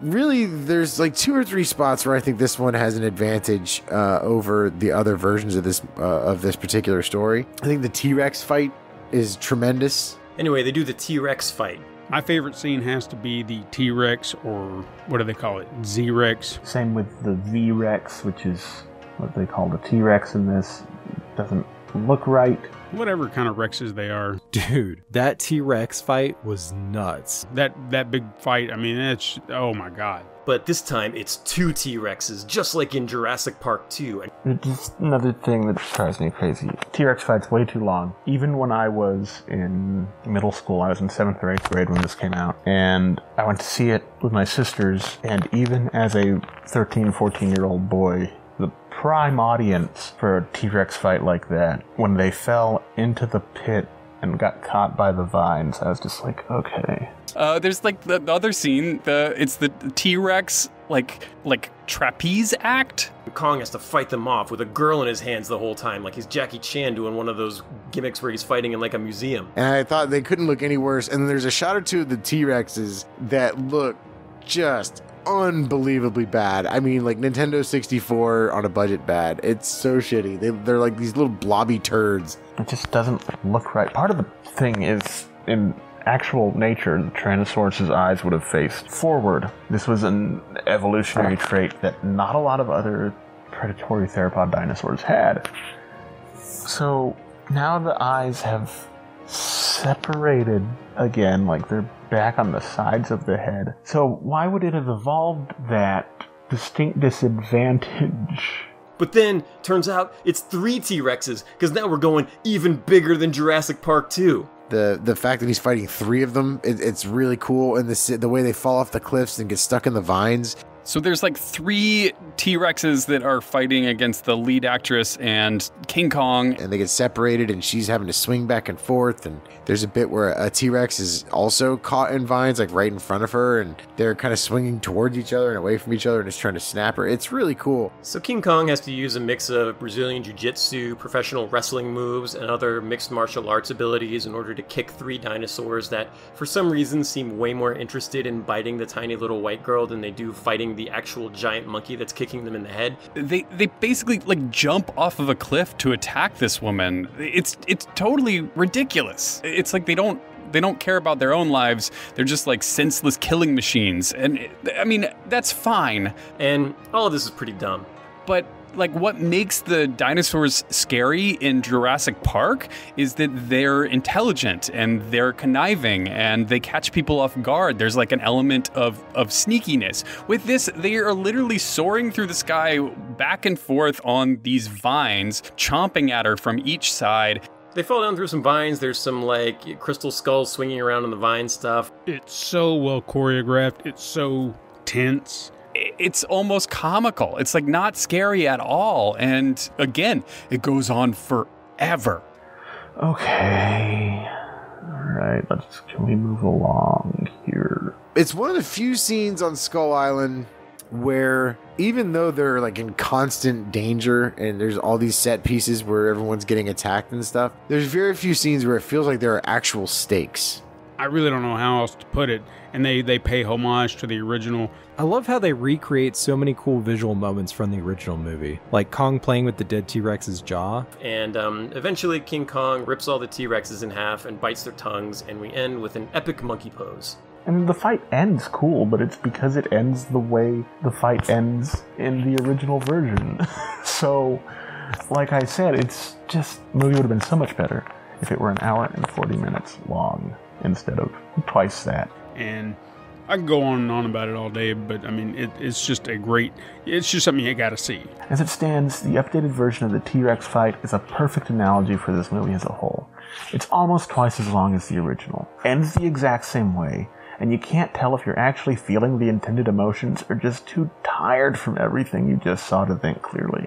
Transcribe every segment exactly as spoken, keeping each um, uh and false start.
really, there's like two or three spots where I think this one has an advantage uh, over the other versions of this uh, of this particular story. I think the T-Rex fight is tremendous. Anyway, they do the T-Rex fight. My favorite scene has to be the T-Rex, or what do they call it? Z-Rex. Same with the V-Rex, which is what they call the T-Rex in this. It doesn't look right. Whatever kind of Rexes they are. Dude, that T-Rex fight was nuts. That that big fight, I mean, it's, oh my God. But this time, it's two T-Rexes, just like in Jurassic Park two. It's just another thing that drives me crazy. T-Rex fights way too long. Even when I was in middle school, I was in seventh or eighth grade when this came out, and I went to see it with my sisters, and even as a thirteen, fourteen-year-old boy, the prime audience for a T-Rex fight like that, when they fell into the pit and got caught by the vines, I was just like, okay. Uh, there's like the, the other scene, the it's the T-Rex like like trapeze act. Kong has to fight them off with a girl in his hands the whole time, like he's Jackie Chan doing one of those gimmicks where he's fighting in like a museum. And I thought they couldn't look any worse. And there's a shot or two of the T-Rexes that look just unbelievably bad. I mean, like Nintendo sixty-four on a budget bad. It's so shitty. They, they're like these little blobby turds. It just doesn't look right. Part of the thing is, in actual nature, the Tyrannosaurus's eyes would have faced forward. This was an evolutionary trait that not a lot of other predatory theropod dinosaurs had. So now the eyes have separated again, like they're back on the sides of the head. So why would it have evolved that distinct disadvantage? But then, turns out, it's three T-Rexes, because now we're going even bigger than Jurassic Park two. The the fact that he's fighting three of them, it, it's really cool, and the, the way they fall off the cliffs and get stuck in the vines. So there's like three T-Rexes that are fighting against the lead actress and King Kong. And they get separated, and she's having to swing back and forth. And there's a bit where a T-Rex is also caught in vines, like right in front of her. And they're kind of swinging towards each other and away from each other and is trying to snap her. It's really cool. So King Kong has to use a mix of Brazilian Jiu-Jitsu, professional wrestling moves, and other mixed martial arts abilities in order to kick three dinosaurs that, for some reason, seem way more interested in biting the tiny little white girl than they do fighting the actual giant monkey that's kicking them in the head. They they basically like jump off of a cliff to attack this woman. It's it's totally ridiculous. It's like they don't they don't care about their own lives. They're just like senseless killing machines. And it, I mean, that's fine. And all of this is pretty dumb. But like, what makes the dinosaurs scary in Jurassic Park is that they're intelligent and they're conniving and they catch people off guard. There's like an element of, of sneakiness. With this, they are literally soaring through the sky back and forth on these vines, chomping at her from each side. They fall down through some vines. There's some like crystal skulls swinging around on the vine stuff. It's so well choreographed. It's so tense. It's almost comical. It's like not scary at all. And again, it goes on forever. Okay. All right. Let's, can we move along here? It's one of the few scenes on Skull Island where, even though they're like in constant danger and there's all these set pieces where everyone's getting attacked and stuff, there's very few scenes where it feels like there are actual stakes. I really don't know how else to put it. And they, they pay homage to the original. I love how they recreate so many cool visual moments from the original movie. Like Kong playing with the dead T-Rex's jaw. And um, eventually King Kong rips all the T-Rexes in half and bites their tongues. And we end with an epic monkey pose. And the fight ends cool, but it's because it ends the way the fight ends in the original version. So, like I said, it's just, the movie would have been so much better if it were an hour and forty minutes long instead of twice that. And I can go on and on about it all day, but I mean, it, it's just a great, it's just something you gotta see. As it stands, the updated version of the T-Rex fight is a perfect analogy for this movie as a whole. It's almost twice as long as the original, ends the exact same way, and you can't tell if you're actually feeling the intended emotions or just too tired from everything you just saw to think clearly.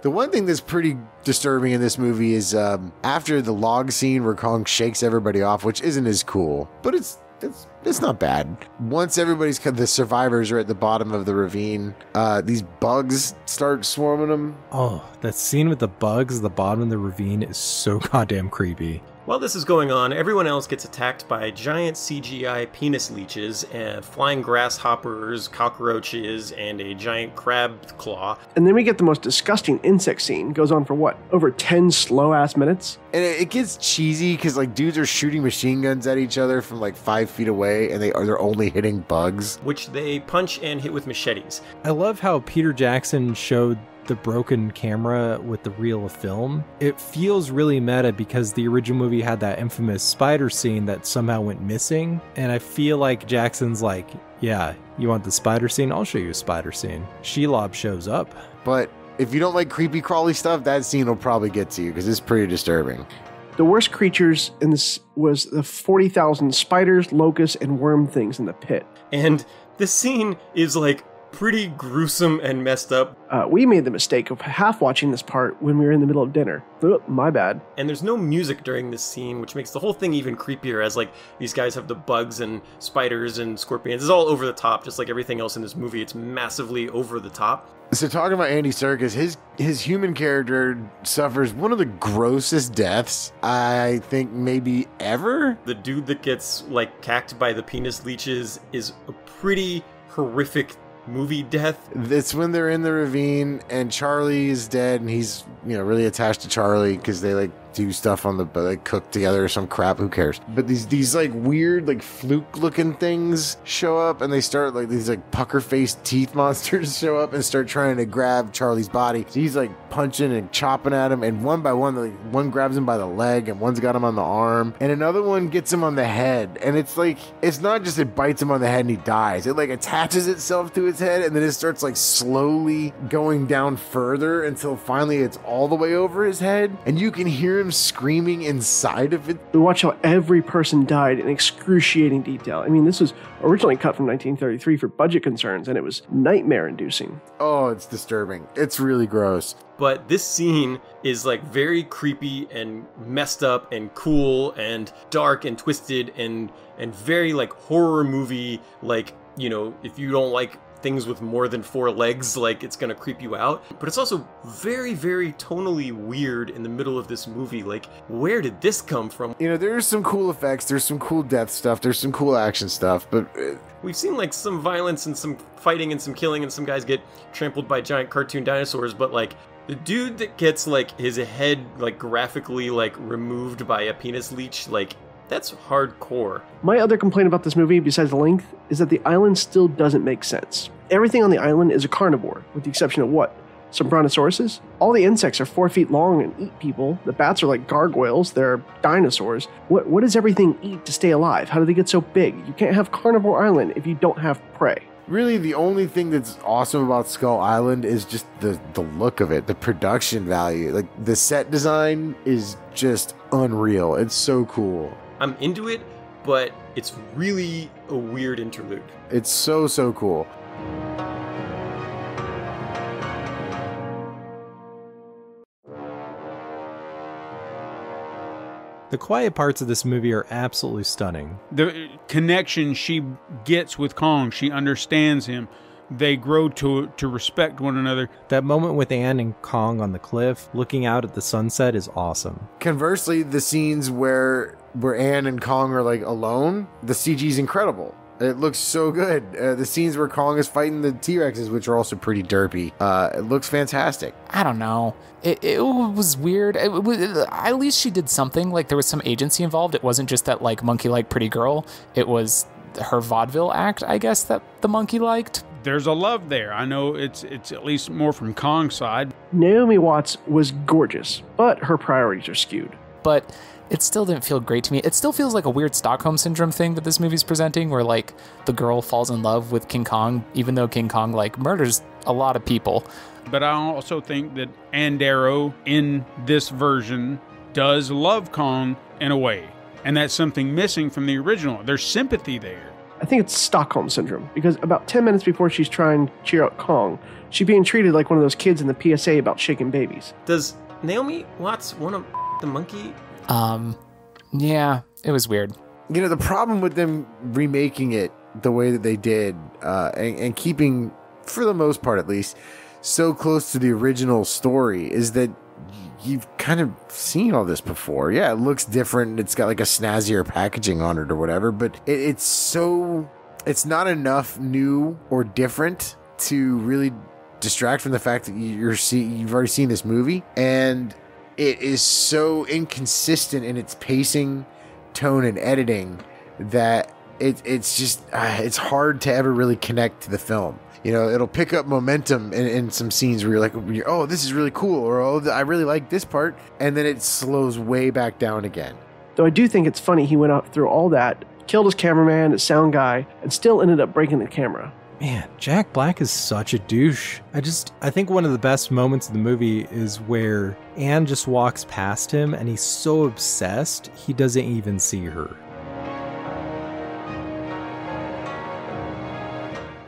The one thing that's pretty disturbing in this movie is um, after the log scene where Kong shakes everybody off, which isn't as cool, but it's it's it's not bad. Once everybody's the survivors are at the bottom of the ravine, uh, these bugs start swarming them. Oh, that scene with the bugs at the bottom of the ravine is so goddamn creepy. While this is going on, everyone else gets attacked by giant C G I penis leeches and flying grasshoppers, cockroaches, and a giant crab claw. And then we get the most disgusting insect scene. Goes on for what? Over ten slow-ass minutes? And it gets cheesy because like dudes are shooting machine guns at each other from like five feet away, and they are they're only hitting bugs. Which they punch and hit with machetes. I love how Peter Jackson showed the broken camera with the reel of film. It feels really meta because the original movie had that infamous spider scene that somehow went missing, and I feel like Jackson's like, yeah, you want the spider scene? I'll show you a spider scene. Shelob shows up. But if you don't like creepy crawly stuff, that scene will probably get to you because it's pretty disturbing. The worst creatures in this was the forty thousand spiders, locusts, and worm things in the pit. And this scene is like pretty gruesome and messed up. Uh, we made the mistake of half watching this part when we were in the middle of dinner. Ugh, my bad. And there's no music during this scene, which makes the whole thing even creepier, as like these guys have the bugs and spiders and scorpions. It's all over the top, just like everything else in this movie. It's massively over the top. So talking about Andy Serkis, his his human character suffers one of the grossest deaths I think maybe ever. The dude that gets like cacked by the penis leeches is a pretty horrific movie death. It's when they're in the ravine and Charlie is dead, and he's, you know, really attached to Charlie because they like do stuff on the, like cook together or some crap, who cares. But these these like weird like fluke looking things show up, and they start like these like pucker faced teeth monsters show up and start trying to grab Charlie's body. So he's like punching and chopping at him, and one by one, like one grabs him by the leg, and one's got him on the arm, and another one gets him on the head. And it's like, it's not just it bites him on the head and he dies, it like attaches itself to his head, and then it starts like slowly going down further until finally it's all the way over his head, and you can hear him screaming inside of it. We watch how every person died in excruciating detail. I mean, this was originally cut from nineteen thirty-three for budget concerns, and it was nightmare-inducing. Oh, it's disturbing. It's really gross. But this scene is like very creepy and messed up and cool and dark and twisted and and very like horror movie, like, you know, if you don't like things with more than four legs, like, it's gonna creep you out. But it's also very, very tonally weird in the middle of this movie. Like, where did this come from? You know, there's some cool effects, there's some cool death stuff, there's some cool action stuff, but we've seen like some violence and some fighting and some killing and some guys get trampled by giant cartoon dinosaurs, but like the dude that gets like his head like graphically like removed by a penis leech, like, that's hardcore. My other complaint about this movie, besides the length, is that the island still doesn't make sense. Everything on the island is a carnivore, with the exception of what? Some brontosauruses? All the insects are four feet long and eat people. The bats are like gargoyles. They're dinosaurs. What, what does everything eat to stay alive? How do they get so big? You can't have Carnivore Island if you don't have prey. Really, the only thing that's awesome about Skull Island is just the, the look of it, the production value. Like, the set design is just unreal. It's so cool. I'm into it, but it's really a weird interlude. It's so, so cool. The quiet parts of this movie are absolutely stunning. The connection she gets with Kong, she understands him. They grow to to respect one another. That moment with Ann and Kong on the cliff, looking out at the sunset, is awesome. Conversely, the scenes where where Ann and Kong are like alone, the C G's incredible. It looks so good. Uh, the scenes where Kong is fighting the T-Rexes, which are also pretty derpy, uh, it looks fantastic. I don't know. It, it was weird. It, it, at least she did something. Like, there was some agency involved. It wasn't just that like monkey-like pretty girl. It was her vaudeville act, I guess, that the monkey liked. There's a love there. I know it's it's at least more from Kong's side. Naomi Watts was gorgeous, but her priorities are skewed. But it still didn't feel great to me. It still feels like a weird Stockholm Syndrome thing that this movie's presenting, where like the girl falls in love with King Kong, even though King Kong like murders a lot of people. But I also think that Ann Darrow in this version does love Kong in a way. And that's something missing from the original. There's sympathy there. I think it's Stockholm Syndrome, because about ten minutes before she's trying to cheer out Kong, she's being treated like one of those kids in the P S A about shaking babies. Does Naomi Watts want to f*** the monkey? Um, yeah, it was weird. You know, the problem with them remaking it the way that they did, uh, and, and keeping, for the most part at least, so close to the original story, is that you've kind of seen all this before. Yeah, it looks different. It's got like a snazzier packaging on it or whatever, but it, it's so, it's not enough new or different to really distract from the fact that you're see, you've already seen this movie. And it is so inconsistent in its pacing, tone, and editing that it, it's just, uh, it's hard to ever really connect to the film. You know, it'll pick up momentum in, in some scenes where you're like, oh, this is really cool, or oh, I really like this part, and then it slows way back down again. So I do think it's funny he went up through all that, killed his cameraman, his sound guy, and still ended up breaking the camera. Man, Jack Black is such a douche. I just, I think one of the best moments of the movie is where Anne just walks past him and he's so obsessed, he doesn't even see her.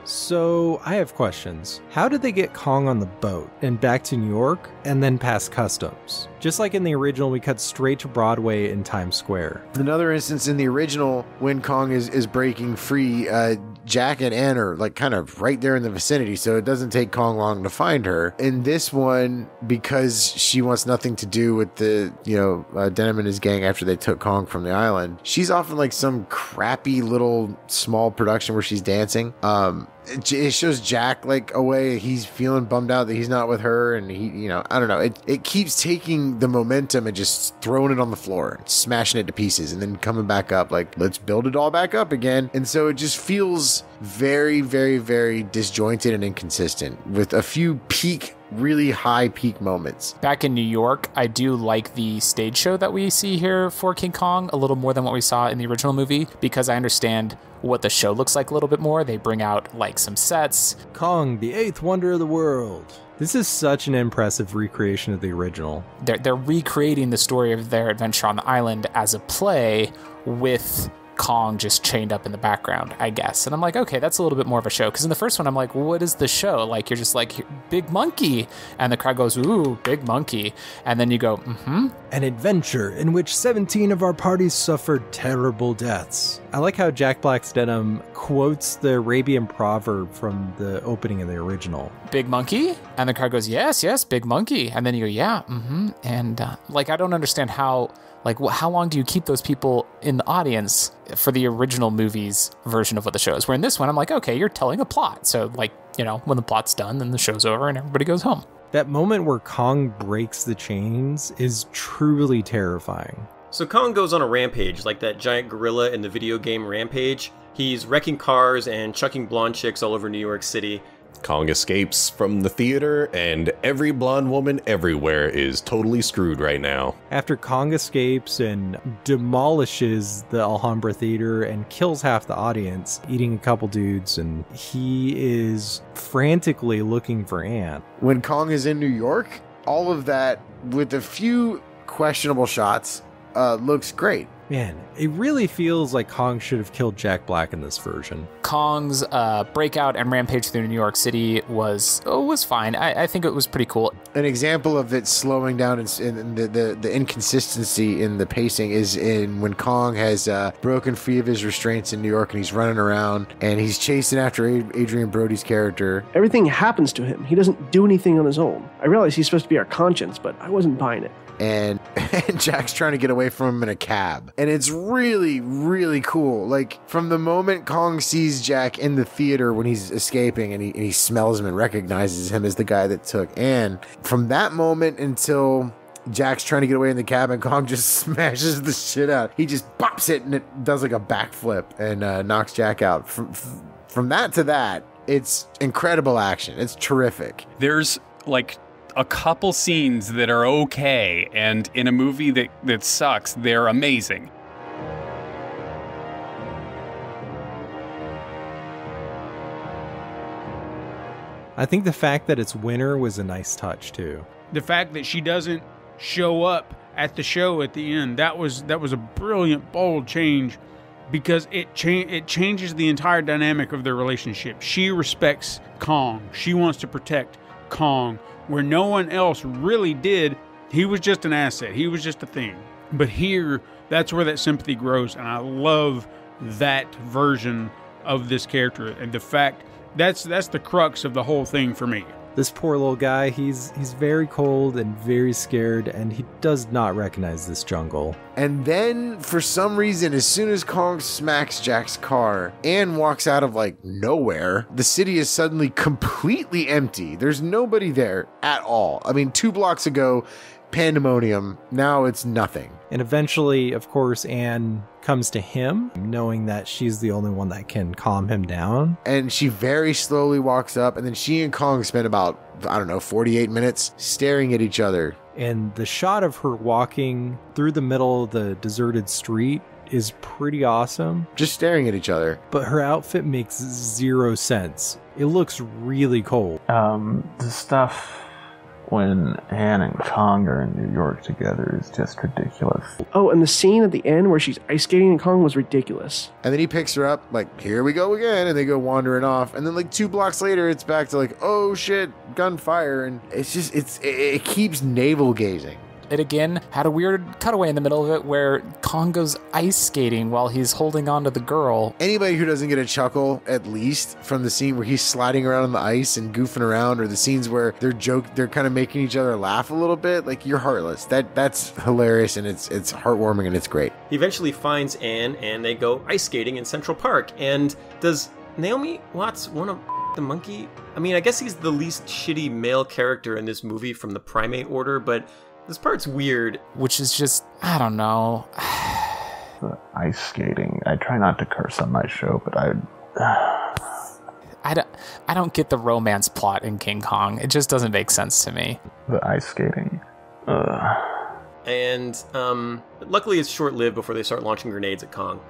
So I have questions. How did they get Kong on the boat and back to New York and then past customs? Just like in the original, we cut straight to Broadway in Times Square. Another instance in the original, when Kong is, is breaking free, uh, Jack and Anne are like kind of right there in the vicinity, so it doesn't take Kong long to find her. In this one, because she wants nothing to do with the, you know, uh, Denham and his gang after they took Kong from the island, she's often like some crappy little small production where she's dancing. Um, it shows Jack like away. He's feeling bummed out that he's not with her, and he, you know, I don't know. It it keeps taking the momentum and just throwing it on the floor, smashing it to pieces, and then coming back up like, let's build it all back up again. And so it just feels very, very, very disjointed and inconsistent, with a few peak, really high peak moments. Back in New York, I do like the stage show that we see here for King Kong a little more than what we saw in the original movie, because I understand what the show looks like a little bit more. They bring out like some sets. Kong, the eighth wonder of the world. This is such an impressive recreation of the original. They're, they're recreating the story of their adventure on the island as a play with Kong just chained up in the background, I guess. And I'm like, okay, that's a little bit more of a show. Because in the first one, I'm like, what is the show? Like, you're just like, big monkey. And the crowd goes, ooh, big monkey. And then you go, mm-hmm. An adventure in which seventeen of our parties suffered terrible deaths. I like how Jack Black's Denham quotes the Arabian proverb from the opening of the original. Big monkey? And the crowd goes, yes, yes, big monkey. And then you go, yeah, mm-hmm. And uh, like, I don't understand how... Like, how long do you keep those people in the audience for the original movie's version of what the show is? Where in this one, I'm like, okay, you're telling a plot. So, like, you know, when the plot's done, then the show's over and everybody goes home. That moment where Kong breaks the chains is truly terrifying. So Kong goes on a rampage, like that giant gorilla in the video game Rampage. He's wrecking cars and chucking blonde chicks all over New York City. Kong escapes from the theater, and every blonde woman everywhere is totally screwed right now. After Kong escapes and demolishes the Alhambra theater and kills half the audience, eating a couple dudes, and he is frantically looking for Anne. When Kong is in New York, all of that, with a few questionable shots, uh, looks great. Man, it really feels like Kong should have killed Jack Black in this version. Kong's uh, breakout and rampage through New York City was oh, was fine. I, I think it was pretty cool. An example of it slowing down and, and the, the, the inconsistency in the pacing is in when Kong has uh, broken free of his restraints in New York, and he's running around and he's chasing after Adrian Brody's character. Everything happens to him. He doesn't do anything on his own. I realize he's supposed to be our conscience, but I wasn't buying it. And, and Jack's trying to get away from him in a cab. And it's really, really cool. Like, from the moment Kong sees Jack in the theater when he's escaping and he, and he smells him and recognizes him as the guy that took Anne, from that moment until Jack's trying to get away in the cab and Kong just smashes the shit out. He just bops it and it does like a backflip and uh, knocks Jack out. From, from that to that, it's incredible action. It's terrific. There's, like... a couple scenes that are okay, and in a movie that, that sucks, they're amazing. I think the fact that it's winter was a nice touch, too. The fact that she doesn't show up at the show at the end, that was that was a brilliant, bold change, because it, cha it changes the entire dynamic of their relationship. She respects Kong. She wants to protect Kong, where no one else really did. He was just an asset. He was just a thing. But here, that's where that sympathy grows, and I love that version of this character. And the fact, that's that's the crux of the whole thing for me. This poor little guy, he's he's very cold and very scared, and he does not recognize this jungle. And then, for some reason, as soon as Kong smacks Jack's car and walks out of, like, nowhere, the city is suddenly completely empty. There's nobody there at all. I mean, two blocks ago, pandemonium. Now it's nothing. And eventually, of course, Anne comes to him, knowing that she's the only one that can calm him down. And she very slowly walks up, and then she and Kong spend about, I don't know, forty-eight minutes staring at each other. And the shot of her walking through the middle of the deserted street is pretty awesome. Just staring at each other. But her outfit makes zero sense. It looks really cold. Um, the stuff... when Anne and Kong are in New York together is just ridiculous. Oh, and the scene at the end where she's ice skating and Kong was ridiculous. And then he picks her up, like, here we go again, and they go wandering off. And then, like, two blocks later, it's back to, like, oh, shit, gunfire. And it's just, it's it, it keeps navel gazing. It again had a weird cutaway in the middle of it where Kong goes ice skating while he's holding on to the girl. Anybody who doesn't get a chuckle, at least, from the scene where he's sliding around on the ice and goofing around, or the scenes where they're joke, they're kind of making each other laugh a little bit, like, you're heartless. That that's hilarious, and it's it's heartwarming, and it's great. He eventually finds Anne, and they go ice skating in Central Park. And does Naomi Watts want to f the monkey? I mean, I guess he's the least shitty male character in this movie from the primate order, but this part's weird, which is just, I don't know. The ice skating. I try not to curse on my show, but I... I, don't, I don't get the romance plot in King Kong. It just doesn't make sense to me. The ice skating. Ugh. And um, luckily it's short-lived before they start launching grenades at Kong.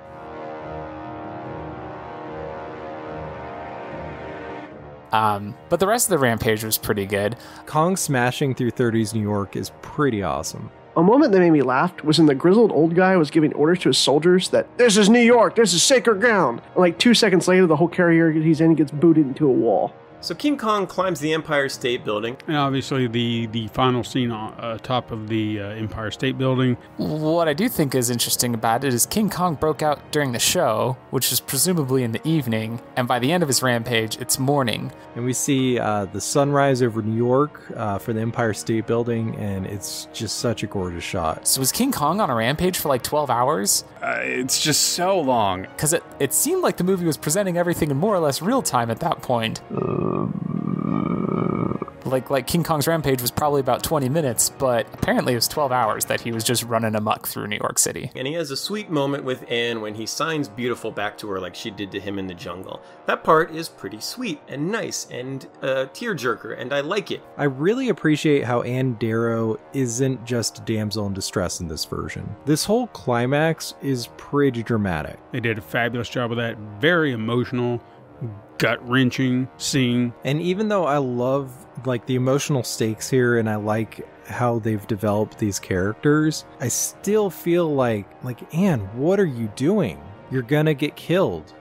Um, but the rest of the rampage was pretty good. Kong smashing through thirties New York is pretty awesome. A moment that made me laugh was when the grizzled old guy was giving orders to his soldiers that this is New York, this is sacred ground. And like two seconds later, the whole carrier he's in gets booted into a wall. So King Kong climbs the Empire State Building. And obviously the, the final scene on uh, top of the uh, Empire State Building. What I do think is interesting about it is King Kong broke out during the show, which is presumably in the evening, and by the end of his rampage, it's morning. And we see uh, the sunrise over New York uh, for the Empire State Building, and it's just such a gorgeous shot. So was King Kong on a rampage for like twelve hours? Uh, it's just so long. Because it, it seemed like the movie was presenting everything in more or less real time at that point. Uh. Like, like King Kong's rampage was probably about twenty minutes, but apparently it was twelve hours that he was just running amok through New York City. And he has a sweet moment with Anne when he signs beautiful back to her like she did to him in the jungle. That part is pretty sweet and nice and a tearjerker, and I like it. I really appreciate how Ann Darrow isn't just a damsel in distress in this version. This whole climax is pretty dramatic. They did a fabulous job of that. Very emotional, gut-wrenching scene. And even though I love like the emotional stakes here and I like how they've developed these characters, I still feel like like Anne, what are you doing? You're gonna get killed.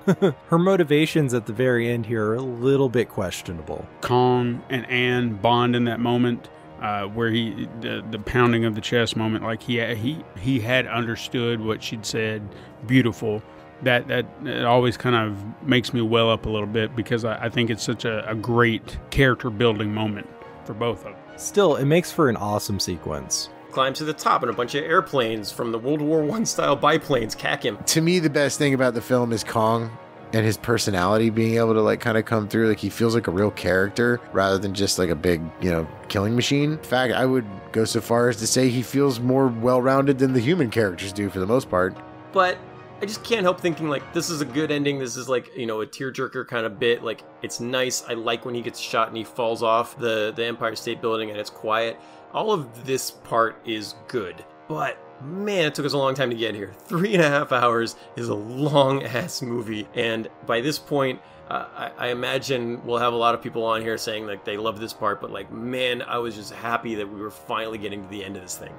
Her motivations at the very end here are a little bit questionable. Kong and Anne bond in that moment uh, where he the, the pounding of the chest moment, like he he he had understood what she'd said. Beautiful. That, that it always kind of makes me well up a little bit because I, I think it's such a, a great character-building moment for both of them. Still, it makes for an awesome sequence. Climbs to the top and a bunch of airplanes from the World War One style biplanes cack him. To me, the best thing about the film is Kong and his personality being able to like kind of come through. Like he feels like a real character rather than just like a big, you know, killing machine. In fact, I would go so far as to say he feels more well-rounded than the human characters do for the most part. But I just can't help thinking, like, this is a good ending. This is, like, you know, a tearjerker kind of bit. Like, it's nice. I like when he gets shot and he falls off the, the Empire State Building and it's quiet. All of this part is good. But, man, it took us a long time to get here. Three and a half hours is a long-ass movie. And by this point, uh, I, I imagine we'll have a lot of people on here saying, like, they love this part. But, like, man, I was just happy that we were finally getting to the end of this thing.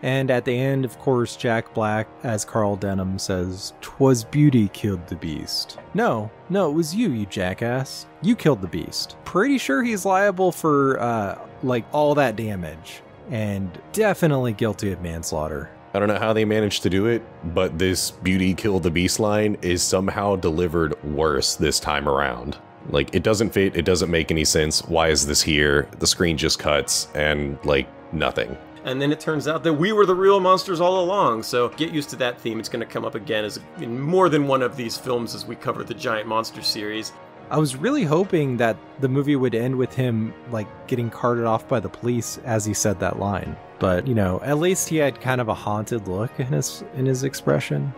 And at the end, of course, Jack Black, as Carl Denham says, "'Twas beauty killed the beast." No, no, it was you, you jackass. You killed the beast. Pretty sure he's liable for, uh, like, all that damage. And definitely guilty of manslaughter. I don't know how they managed to do it, but this Beauty Kill the Beast line is somehow delivered worse this time around. Like, it doesn't fit, it doesn't make any sense, why is this here? The screen just cuts, and, like, nothing. And then it turns out that we were the real monsters all along, so get used to that theme. It's going to come up again as in more than one of these films as we cover the Giant Monster series. I was really hoping that the movie would end with him, like, getting carted off by the police as he said that line. But, you know, at least he had kind of a haunted look in his, in his expression.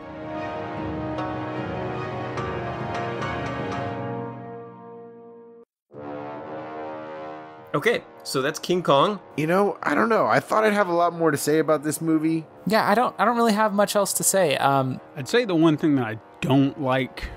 Okay, so that's King Kong. You know, I don't know. I thought I'd have a lot more to say about this movie. Yeah, I don't I don't really have much else to say. Um, I'd say the one thing that I don't like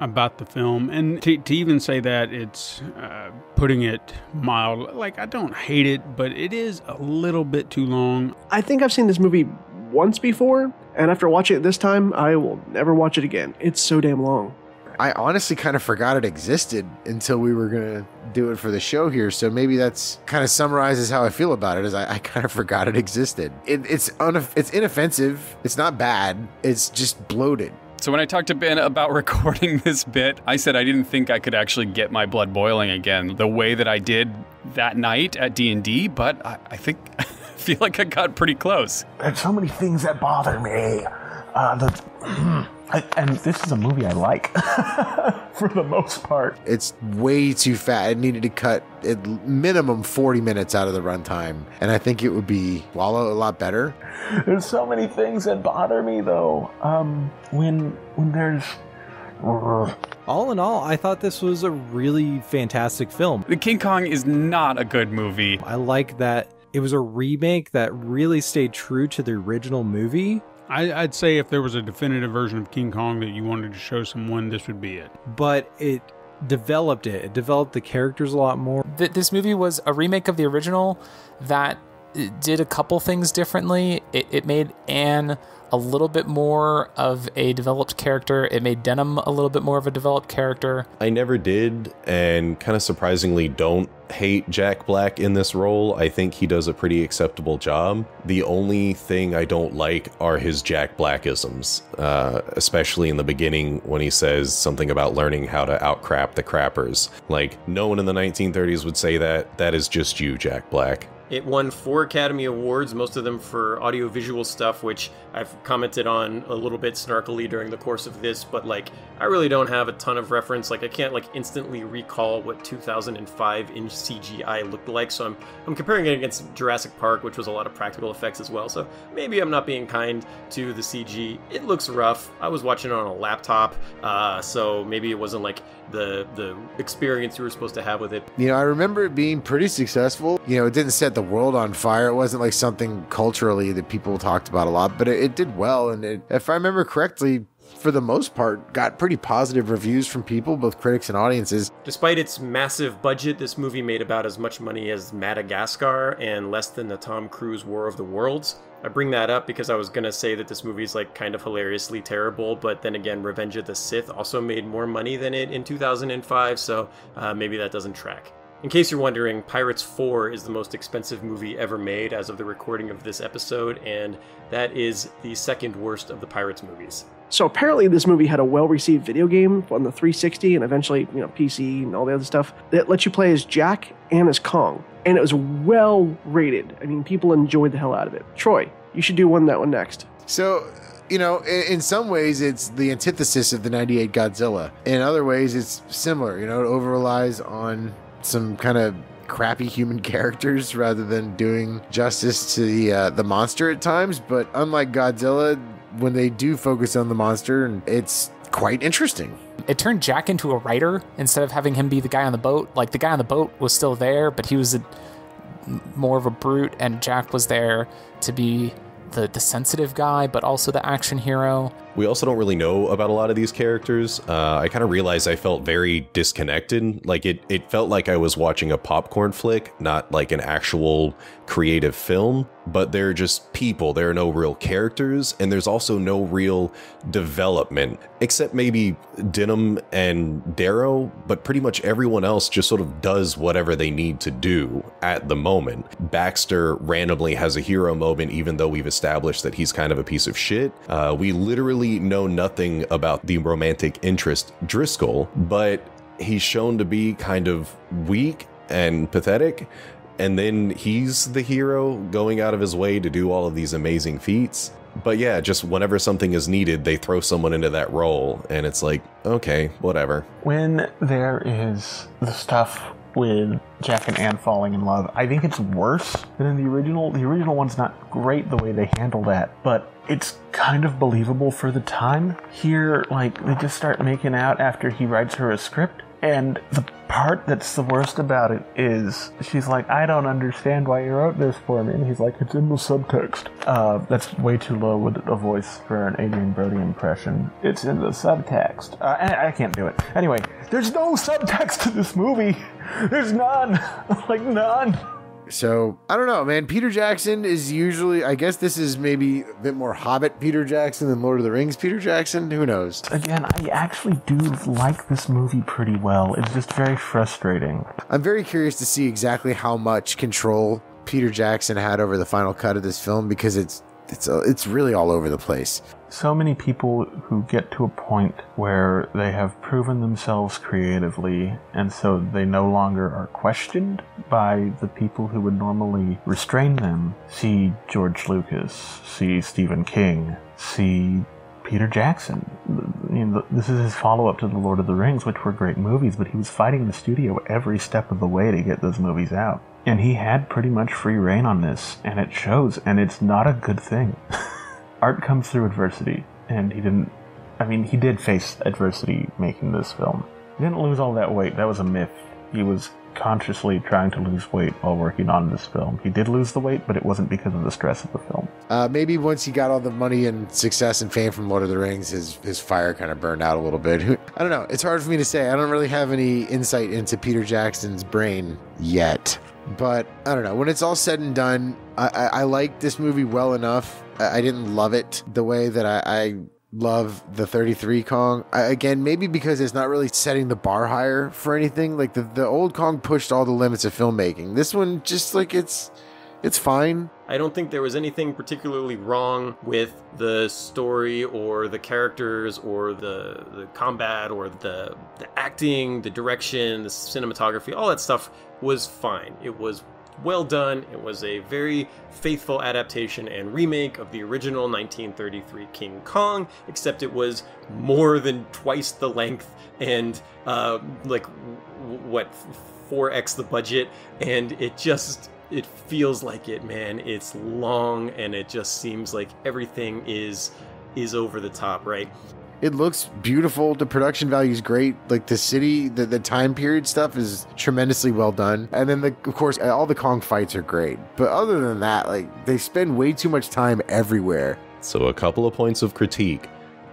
about the film, and to, to even say that, it's uh, putting it mild. Like, I don't hate it, but it is a little bit too long. I think I've seen this movie once before, and after watching it this time, I will never watch it again. It's so damn long. I honestly kind of forgot it existed until we were going to do it for the show here. So maybe that's kind of summarizes how I feel about it, is I, I kind of forgot it existed. It, it's, it's inoffensive. It's not bad. It's just bloated. So when I talked to Ben about recording this bit, I said I didn't think I could actually get my blood boiling again the way that I did that night at D and D. But I, I think I feel like I got pretty close. There's so many things that bother me. Uh, the... I, and this is a movie I like, for the most part. It's way too fat. It needed to cut at minimum forty minutes out of the runtime, and I think it would be wallow a lot better. There's so many things that bother me, though. Um, when when there's... All in all, I thought this was a really fantastic film. The King Kong is not a good movie. I like that it was a remake that really stayed true to the original movie. I'd say if there was a definitive version of King Kong that you wanted to show someone, this would be it. But it developed it. It developed the characters a lot more. This movie was a remake of the original that did a couple things differently. It, it made Anne a little bit more of a developed character. It made Denham a little bit more of a developed character. I never did, and kind of surprisingly don't hate Jack Black in this role. I think he does a pretty acceptable job. The only thing I don't like are his Jack Blackisms, uh, especially in the beginning when he says something about learning how to outcrap the crappers. Like, no one in the nineteen thirties would say that. That is just you, Jack Black. It won four Academy Awards, most of them for audiovisual stuff, which I've commented on a little bit snarkily during the course of this, but, like, I really don't have a ton of reference. Like, I can't, like, instantly recall what two thousand five in C G I looked like, so I'm, I'm comparing it against Jurassic Park, which was a lot of practical effects as well, so maybe I'm not being kind to the C G. It looks rough. I was watching it on a laptop, uh, so maybe it wasn't, like, the, the experience you were supposed to have with it. You know, I remember it being pretty successful. You know, it didn't set the world on fire. It wasn't like something culturally that people talked about a lot, but it, it did well. And it, if I remember correctly, for the most part, got pretty positive reviews from people, both critics and audiences. Despite its massive budget, this movie made about as much money as Madagascar and less than the Tom Cruise War of the Worlds. I bring that up because I was going to say that this movie is, like, kind of hilariously terrible, but then again, Revenge of the Sith also made more money than it in two thousand five, so uh, maybe that doesn't track. In case you're wondering, Pirates four is the most expensive movie ever made as of the recording of this episode, and that is the second worst of the Pirates movies. So apparently this movie had a well-received video game on the three sixty and eventually, you know, P C and all the other stuff that lets you play as Jack and as Kong, and it was well-rated. I mean, people enjoyed the hell out of it. Troy, you should do one that one next. So... You know, in some ways, it's the antithesis of the ninety-eight Godzilla. In other ways, it's similar. You know, it over-relies on some kind of crappy human characters rather than doing justice to the, uh, the monster at times. But unlike Godzilla, when they do focus on the monster, it's quite interesting. It turned Jack into a writer instead of having him be the guy on the boat. Like, the guy on the boat was still there, but he was a, more of a brute, and Jack was there to be... The, the sensitive guy, but also the action hero. We also don't really know about a lot of these characters. Uh, I kind of realized I felt very disconnected. Like it, it felt like I was watching a popcorn flick, not like an actual creative film. But they're just people. There are no real characters, and there's also no real development, except maybe Denham and Darrow, but pretty much everyone else just sort of does whatever they need to do at the moment. Baxter randomly has a hero moment, even though we've established that he's kind of a piece of shit. Uh, we literally know nothing about the romantic interest Driscoll, but he's shown to be kind of weak and pathetic. And then he's the hero going out of his way to do all of these amazing feats. But yeah, just whenever something is needed, they throw someone into that role, and it's like, okay, whatever. When there is the stuff with Jack and Anne falling in love, I think it's worse than in the original. The original one's not great the way they handle that, but it's kind of believable for the time. Here, like, they just start making out after he writes her a script. And the part that's the worst about it is she's like, I don't understand why you wrote this for me. And he's like, it's in the subtext. Uh, that's way too low with a voice for an Adrian Brody impression. It's in the subtext. Uh, I, I can't do it. Anyway, there's no subtext to this movie. There's none. Like, none. So, I don't know, man. Peter Jackson is usually, I guess this is maybe a bit more Hobbit Peter Jackson than Lord of the Rings Peter Jackson. Who knows? Again, I actually do like this movie pretty well. It's just very frustrating. I'm very curious to see exactly how much control Peter Jackson had over the final cut of this film, because it's it's it's really all over the place. So many people who get to a point where they have proven themselves creatively, and so they no longer are questioned by the people who would normally restrain them. See George Lucas, see Stephen King, see Peter Jackson. You know, this is his follow-up to The Lord of the Rings, which were great movies, but he was fighting the studio every step of the way to get those movies out. And he had pretty much free reign on this, and it shows, and it's not a good thing. Art comes through adversity, and he didn't... I mean, he did face adversity making this film. He didn't lose all that weight. That was a myth. He was consciously trying to lose weight while working on this film. He did lose the weight, but it wasn't because of the stress of the film. Uh, maybe once he got all the money and success and fame from Lord of the Rings, his his fire kind of burned out a little bit. I don't know. It's hard for me to say. I don't really have any insight into Peter Jackson's brain yet. But I don't know. When it's all said and done, I, I, I like this movie well enough. I, I didn't love it the way that I, I love the thirty-three Kong. I, again, maybe because it's not really setting the bar higher for anything. Like the, the old Kong pushed all the limits of filmmaking. This one just like it's it's fine. I don't think there was anything particularly wrong with the story or the characters or the, the combat or the, the acting, the direction, the cinematography, all that stuff was fine. It was well done. It was a very faithful adaptation and remake of the original nineteen thirty-three King Kong, except it was more than twice the length and uh, like, what, four X the budget, and it just... it feels like it, man. It's long, and it just seems like everything is is over the top, right? It looks beautiful. The production value is great. Like the city, the, the time period stuff is tremendously well done. And then, the, of course, all the Kong fights are great. But other than that, like they spend way too much time everywhere. So a couple of points of critique.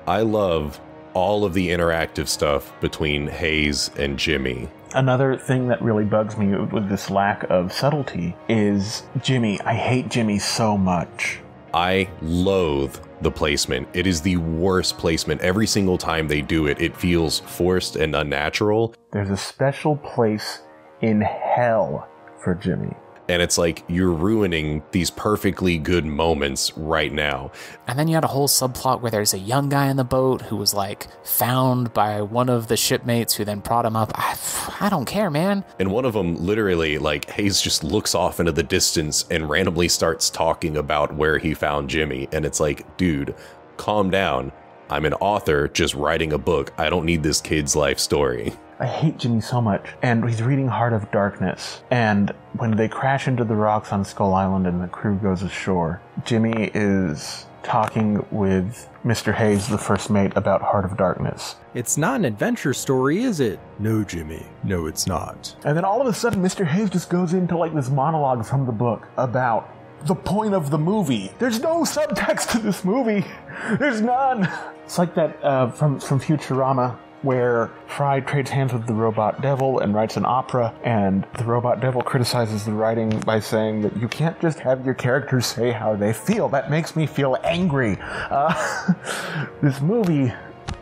I love all of the interactive stuff between Hayes and Jimmy. Another thing that really bugs me with this lack of subtlety is Jimmy. I hate Jimmy so much. I loathe the placement. It is the worst placement. Every single time they do it, it feels forced and unnatural. There's a special place in hell for Jimmy. And it's like, you're ruining these perfectly good moments right now. And then you had a whole subplot where there's a young guy in the boat who was, like, found by one of the shipmates who then brought him up. I, I don't care, man. And one of them literally, like, Hayes just looks off into the distance and randomly starts talking about where he found Jimmy. And it's like, dude, calm down. I'm an author just writing a book. I don't need this kid's life story. I hate Jimmy so much. And he's reading Heart of Darkness. And when they crash into the rocks on Skull Island and the crew goes ashore, Jimmy is talking with Mister Hayes, the first mate, about Heart of Darkness. It's not an adventure story, is it? No, Jimmy. No, it's not. And then all of a sudden, Mister Hayes just goes into like this monologue from the book about the point of the movie. There's no subtext to this movie. There's none. It's like that uh, from, from Futurama, where Fry trades hands with the robot devil and writes an opera, and the robot devil criticizes the writing by saying that you can't just have your characters say how they feel. That makes me feel angry. Uh, this movie,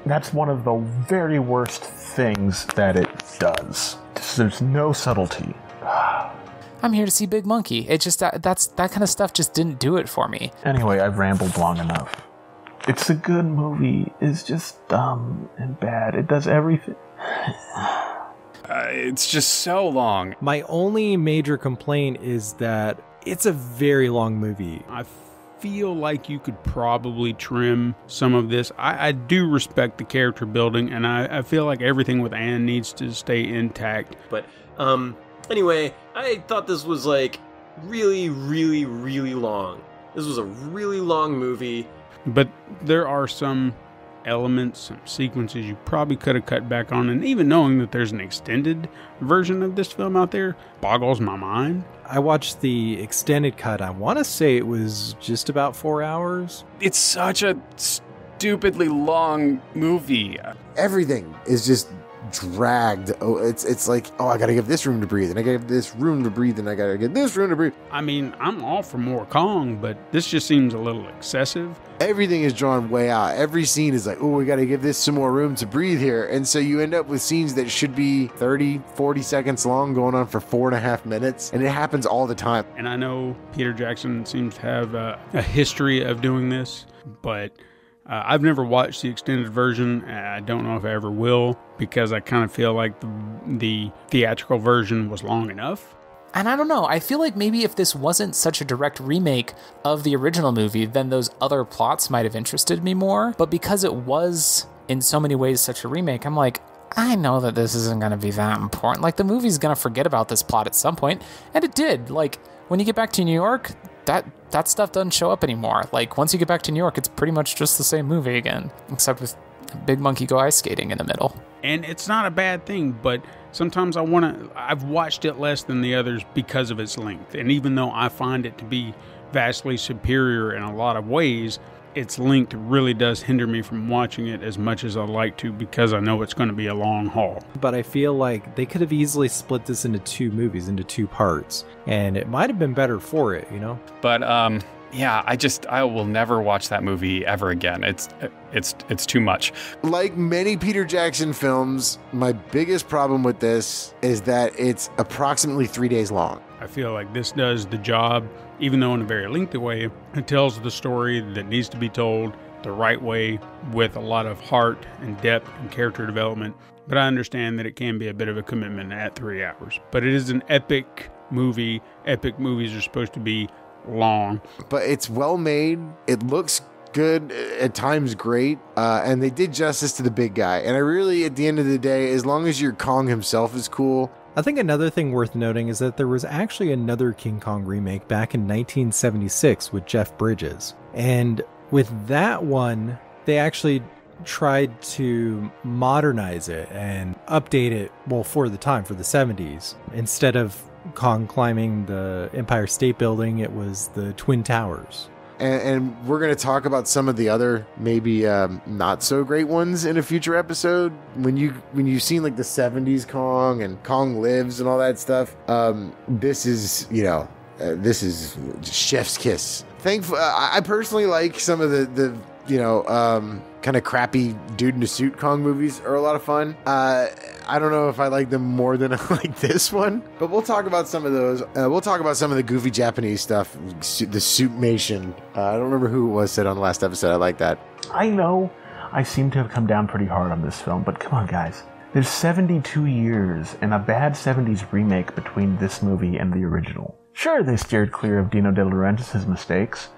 that's one of the very worst things that it does. There's no subtlety. I'm here to see Big Monkey. It just, that, that's, that kind of stuff just didn't do it for me. Anyway, I've rambled long enough. It's a good movie. It's just dumb and bad. It does everything. uh, it's just so long. My only major complaint is that it's a very long movie. I feel like you could probably trim some of this. I, I do respect the character building, and I, I feel like everything with Anne needs to stay intact. But um, anyway, I thought this was like really, really, really long. This was a really long movie. But there are some elements, some sequences you probably could have cut back on. And even knowing that there's an extended version of this film out there boggles my mind. I watched the extended cut. I want to say it was just about four hours. It's such a stupidly long movie. Everything is just dragged. Oh, it's it's like, oh, I gotta give this room to breathe, and I gotta give this room to breathe, and I gotta give this room to breathe. I mean, I'm all for more Kong, but this just seems a little excessive. Everything is drawn way out. Every scene is like, oh, we gotta give this some more room to breathe here. And so you end up with scenes that should be thirty, forty seconds long going on for four and a half minutes, and it happens all the time. And I know Peter Jackson seems to have a, a history of doing this, but Uh, I've never watched the extended version. I don't know if I ever will, because I kind of feel like the, the theatrical version was long enough. And I don't know. I feel like maybe if this wasn't such a direct remake of the original movie, then those other plots might have interested me more. But because it was in so many ways such a remake, I'm like, I know that this isn't going to be that important. Like, the movie's going to forget about this plot at some point. And it did. Like, when you get back to New York, that... that stuff doesn't show up anymore. Like, once you get back to New York, it's pretty much just the same movie again, except with Big Monkey go ice skating in the middle. And it's not a bad thing, but sometimes I want to... I've watched it less than the others because of its length. And even though I find it to be vastly superior in a lot of ways, its length really does hinder me from watching it as much as I like to, because I know it's going to be a long haul. But I feel like they could have easily split this into two movies, into two parts, and it might have been better for it, you know? But um, yeah, I just, I will never watch that movie ever again. It's, it's, it's too much. Like many Peter Jackson films, my biggest problem with this is that it's approximately three days long. I feel like this does the job, even though in a very lengthy way. It tells the story that needs to be told the right way, with a lot of heart and depth and character development. But I understand that it can be a bit of a commitment at three hours. But it is an epic movie. Epic movies are supposed to be long. But it's well made. It looks good, at times great, uh, and they did justice to the big guy. And I really, at the end of the day, as long as your Kong himself is cool... I think another thing worth noting is that there was actually another King Kong remake back in nineteen seventy-six with Jeff Bridges. And with that one, they actually tried to modernize it and update it, well, for the time, for the seventies. Instead of Kong climbing the Empire State Building, it was the Twin Towers. And, and we're going to talk about some of the other maybe um, not so great ones in a future episode. When you when you've seen like the seventies Kong and Kong Lives and all that stuff, um, this is you know uh, this is chef's kiss. Thankful, uh, I personally like some of the the you know um, kind of crappy dude in a suit Kong movies are a lot of fun. Uh, I don't know if I like them more than I like this one, but we'll talk about some of those. Uh, we'll talk about some of the goofy Japanese stuff, the Soupmation. Uh, I don't remember who it was said on the last episode. I like that. I know I seem to have come down pretty hard on this film, but come on, guys. There's seventy-two years and a bad seventies remake between this movie and the original. Sure, they steered clear of Dino De Laurentiis' mistakes,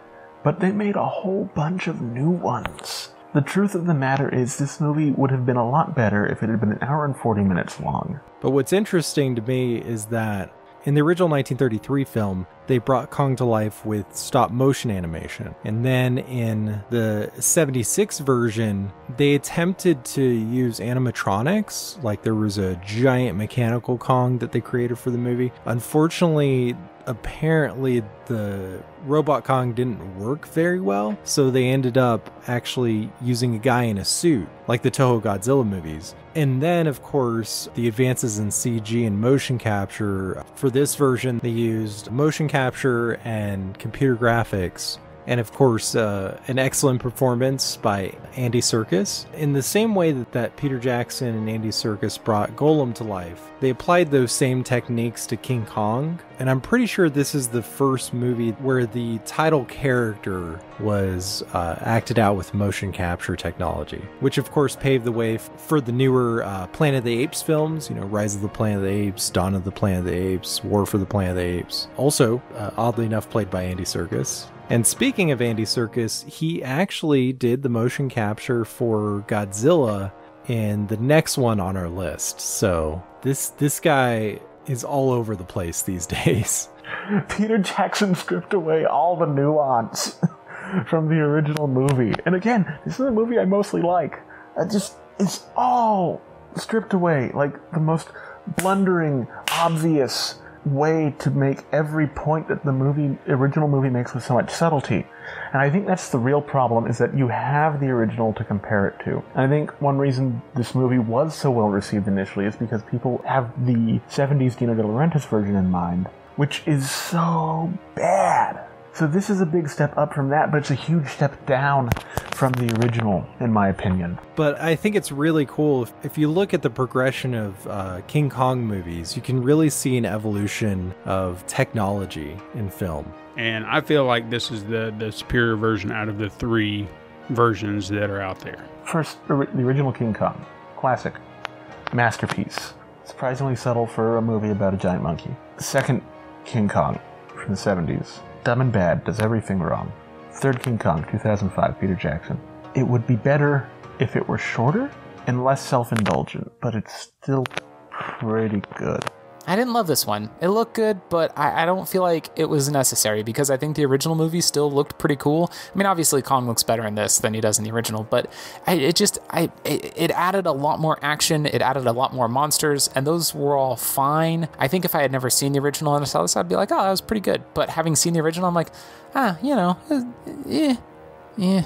but they made a whole bunch of new ones. The truth of the matter is this movie would have been a lot better if it had been an hour and forty minutes long. But what's interesting to me is that in the original nineteen thirty-three film, they brought Kong to life with stop-motion animation. And then in the seventy-six version, they attempted to use animatronics. Like, there was a giant mechanical Kong that they created for the movie. Unfortunately, apparently the Robot Kong didn't work very well, so they ended up actually using a guy in a suit, like the Toho Godzilla movies. And then, of course, the advances in C G and motion capture. For this version, they used motion capture and computer graphics. And of course, uh, an excellent performance by Andy Serkis. In the same way that, that Peter Jackson and Andy Serkis brought Gollum to life, they applied those same techniques to King Kong. And I'm pretty sure this is the first movie where the title character was uh, acted out with motion capture technology, which of course paved the way for the newer uh, Planet of the Apes films, you know, Rise of the Planet of the Apes, Dawn of the Planet of the Apes, War for the Planet of the Apes, also, uh, oddly enough, played by Andy Serkis. And speaking of Andy Serkis, he actually did the motion capture for Godzilla in the next one on our list. So this this guy is all over the place these days. Peter Jackson stripped away all the nuance from the original movie. And again, this is a movie I mostly like. It just, it's all stripped away, like the most blundering, obvious way to make every point that the movie original movie makes with so much subtlety. And I think that's the real problem, is that you have the original to compare it to. And I think one reason this movie was so well received initially is because people have the seventies Dino De Laurentiis version in mind, which is so bad. So this is a big step up from that, but it's a huge step down from the original, in my opinion. But I think it's really cool. If, if you look at the progression of uh, King Kong movies, you can really see an evolution of technology in film. And I feel like this is the, the superior version out of the three versions that are out there. First, the original King Kong. Classic. Masterpiece. Surprisingly subtle for a movie about a giant monkey. Second King Kong from the seventies. Dumb and bad, does everything wrong. Third King Kong, two thousand five, Peter Jackson. It would be better if it were shorter and less self-indulgent, but it's still pretty good. I didn't love this one. It looked good, but I, I don't feel like it was necessary, because I think the original movie still looked pretty cool. I mean, obviously Kong looks better in this than he does in the original, but I, it just, I, it, it added a lot more action. It added a lot more monsters, and those were all fine. I think if I had never seen the original and I saw this, I'd be like, oh, that was pretty good. But having seen the original, I'm like, ah, you know, yeah, yeah,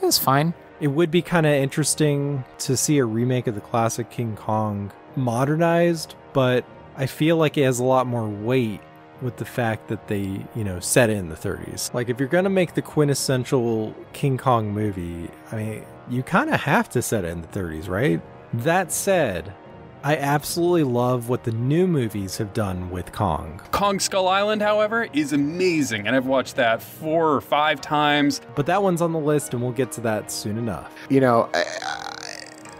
it was fine. It would be kind of interesting to see a remake of the classic King Kong modernized, but I feel like it has a lot more weight with the fact that they, you know, set it in the thirties. Like, if you're going to make the quintessential King Kong movie, I mean, you kind of have to set it in the thirties, right? That said, I absolutely love what the new movies have done with Kong. Kong Skull Island, however, is amazing, and I've watched that four or five times. But that one's on the list, and we'll get to that soon enough. You know, I,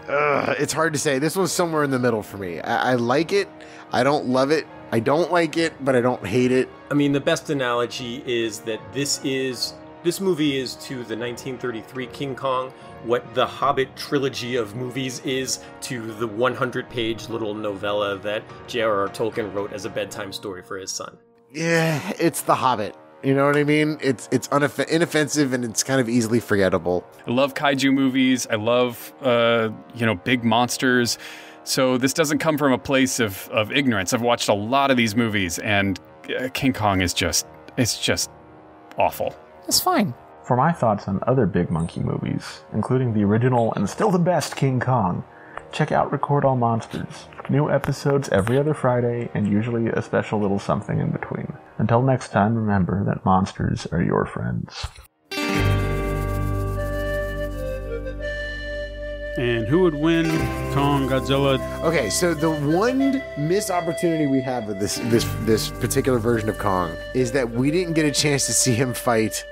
I, uh, it's hard to say. This was somewhere in the middle for me. I, I like it. I don't love it, I don't like it, but I don't hate it. I mean, the best analogy is that this is, this movie is to the nineteen thirty-three King Kong what the Hobbit trilogy of movies is to the one hundred page little novella that J R R Tolkien wrote as a bedtime story for his son. Yeah, it's the Hobbit. You know what I mean? It's it's inoffensive, and it's kind of easily forgettable. I love kaiju movies. I love, uh, you know, big monsters. So this doesn't come from a place of, of ignorance. I've watched a lot of these movies, and King Kong is just, it's just awful. It's fine. For my thoughts on other big monkey movies, including the original and still the best King Kong, check out Record All Monsters. New episodes every other Friday, and usually a special little something in between. Until next time, remember that monsters are your friends. And who would win, Kong, Godzilla? Okay, so the one missed opportunity we have with this, this this particular version of Kong is that we didn't get a chance to see him fight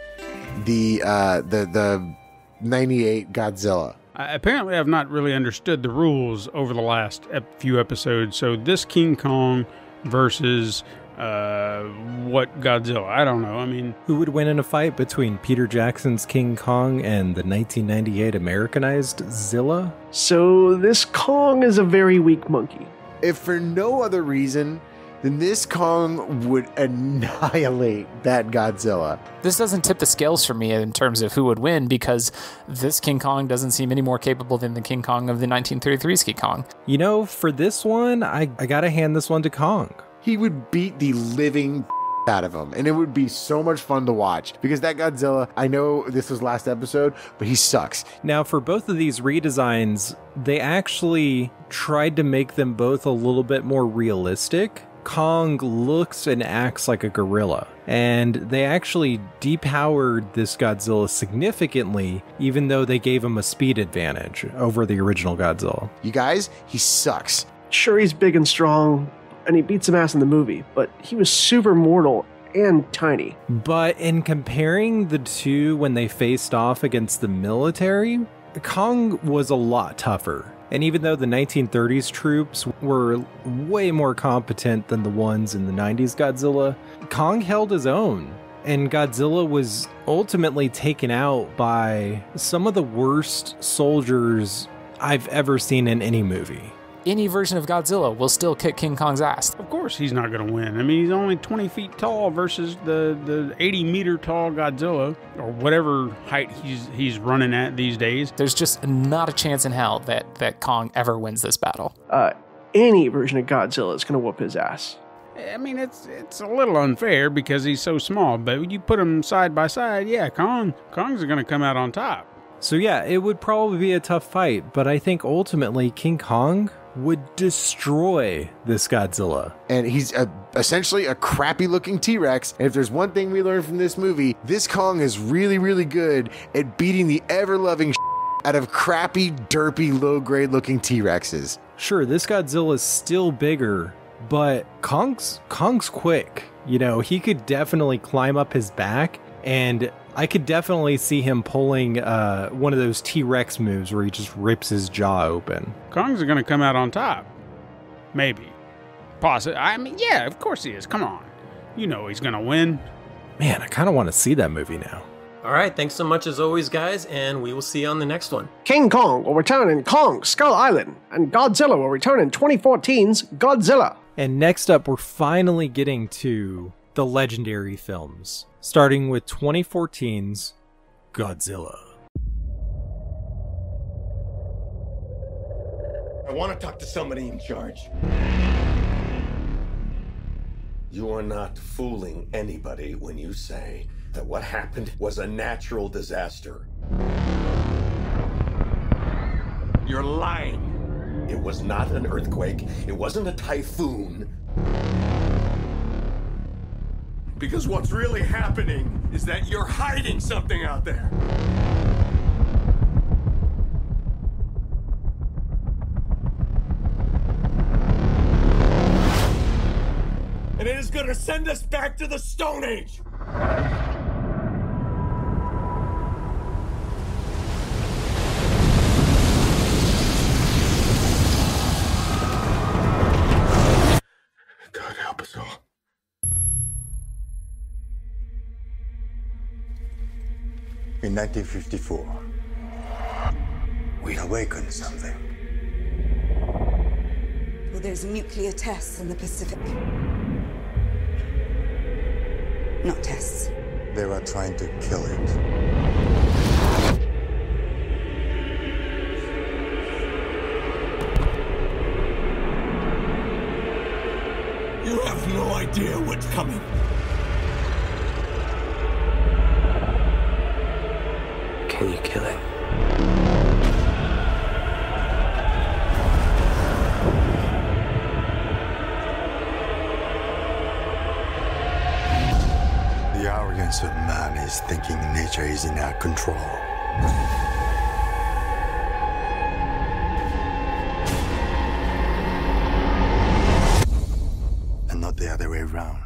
the uh, the the ninety-eight Godzilla. I apparently have not really understood the rules over the last few episodes. So this King Kong versus uh, what Godzilla? I don't know. I mean, who would win in a fight between Peter Jackson's King Kong and the nineteen ninety-eight Americanized Zilla? So this Kong is a very weak monkey. If for no other reason, then this Kong would annihilate that Godzilla. This doesn't tip the scales for me in terms of who would win, because this King Kong doesn't seem any more capable than the King Kong of the nineteen thirty-three's King Kong. You know, for this one, I, I gotta hand this one to Kong. He would beat the living out of him, and it would be so much fun to watch, because that Godzilla, I know this was last episode, but he sucks. Now for both of these redesigns, they actually tried to make them both a little bit more realistic. Kong looks and acts like a gorilla, and they actually depowered this Godzilla significantly, even though they gave him a speed advantage over the original Godzilla. You guys, he sucks. Sure, he's big and strong, and he beat some ass in the movie, but he was super mortal and tiny. But in comparing the two when they faced off against the military, Kong was a lot tougher. And even though the nineteen thirties troops were way more competent than the ones in the nineties Godzilla, Kong held his own, and Godzilla was ultimately taken out by some of the worst soldiers I've ever seen in any movie. Any version of Godzilla will still kick King Kong's ass. Of course he's not going to win. I mean, he's only twenty feet tall versus the, the eighty meter tall Godzilla, or whatever height he's he's running at these days. There's just not a chance in hell that, that Kong ever wins this battle. Uh, any version of Godzilla is going to whoop his ass. I mean, it's it's a little unfair because he's so small, but when you put him side by side, yeah, Kong Kong's going to come out on top. So yeah, it would probably be a tough fight, but I think ultimately King Kong would destroy this Godzilla. And he's a, essentially a crappy looking T-Rex. And if there's one thing we learned from this movie, this Kong is really, really good at beating the ever-loving out of crappy, derpy, low-grade looking T-Rexes. Sure, this Godzilla's still bigger, but Kong's, Kong's quick. You know, he could definitely climb up his back, and I could definitely see him pulling uh, one of those T-Rex moves where he just rips his jaw open. Kong's going to come out on top. Maybe. Possibly. I mean, yeah, of course he is. Come on. You know he's going to win. Man, I kind of want to see that movie now. All right, thanks so much as always, guys, and we will see you on the next one. King Kong will return in Kong Skull Island, and Godzilla will return in twenty fourteen's Godzilla. And next up, we're finally getting to the legendary films, starting with twenty fourteen's Godzilla. I want to talk to somebody in charge. You are not fooling anybody when you say that what happened was a natural disaster. You're lying. It was not an earthquake. It wasn't a typhoon. Because what's really happening is that you're hiding something out there. And it is going to send us back to the Stone Age. God help us all. In nineteen fifty-four, we awakened something. Well, there's nuclear tests in the Pacific. Not tests. They were trying to kill it. You have no idea what's coming. Can you kill it? The arrogance of man is thinking nature is in our control. And not the other way around.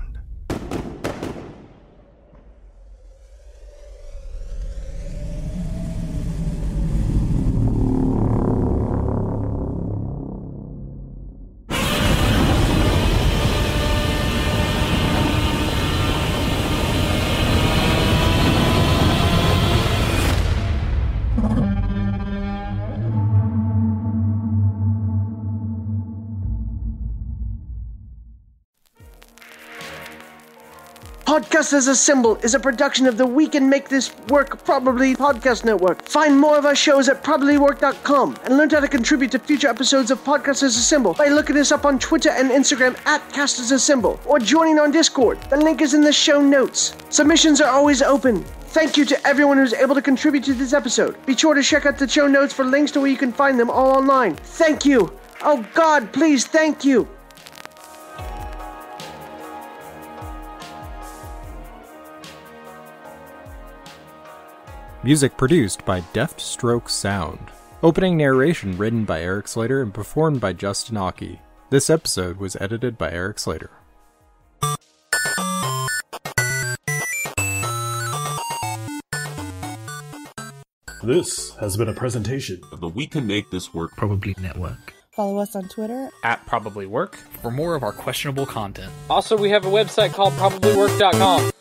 Podcast as a Symbol is a production of the We Can Make This Work Probably Podcast Network. Find more of our shows at probably work dot com and learn how to contribute to future episodes of Podcast as a Symbol by looking us up on Twitter and Instagram at Cast as a Symbol or joining on Discord. The link is in the show notes. Submissions are always open. Thank you to everyone who's able to contribute to this episode. Be sure to check out the show notes for links to where you can find them all online. Thank you. Oh God, please, thank you. Music produced by Deft Stroke Sound. Opening narration written by Eric Slater and performed by Justin Aki. This episode was edited by Eric Slater. This has been a presentation of the We Can Make This Work Probably Network. Follow us on Twitter at Probably Work for more of our questionable content. Also, we have a website called probably work dot com.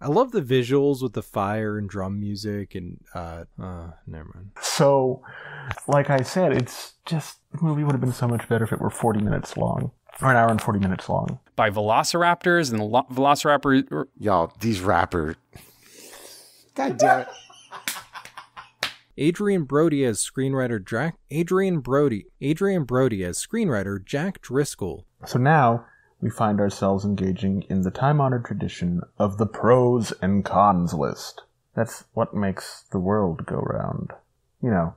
I love the visuals with the fire and drum music and uh, uh never mind. So, like I said, it's just the movie would have been so much better if it were forty minutes long. Or an hour and forty minutes long. By velociraptors and the velociraptor... Y'all, these rappers. God damn it. Adrian Brody as screenwriter Jack... Adrian Brody. Adrian Brody as screenwriter Jack Driscoll. So now we find ourselves engaging in the time-honored tradition of the pros and cons list. That's what makes the world go round. You know...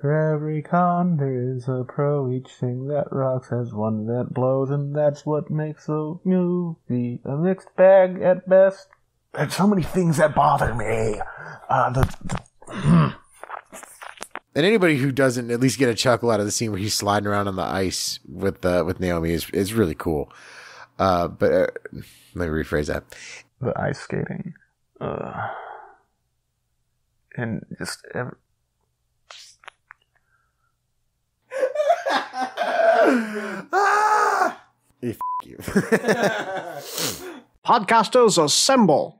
For every con, there is a pro, each thing that rocks has one that blows, and that's what makes a movie a mixed bag at best. There's so many things that bother me. Uh, the, the and anybody who doesn't at least get a chuckle out of the scene where he's sliding around on the ice with uh, with Naomi is, is really cool. Uh, but uh, let me rephrase that. The ice skating. Uh, and just... Every Ah! Hey, f you. Podcasters Assemble.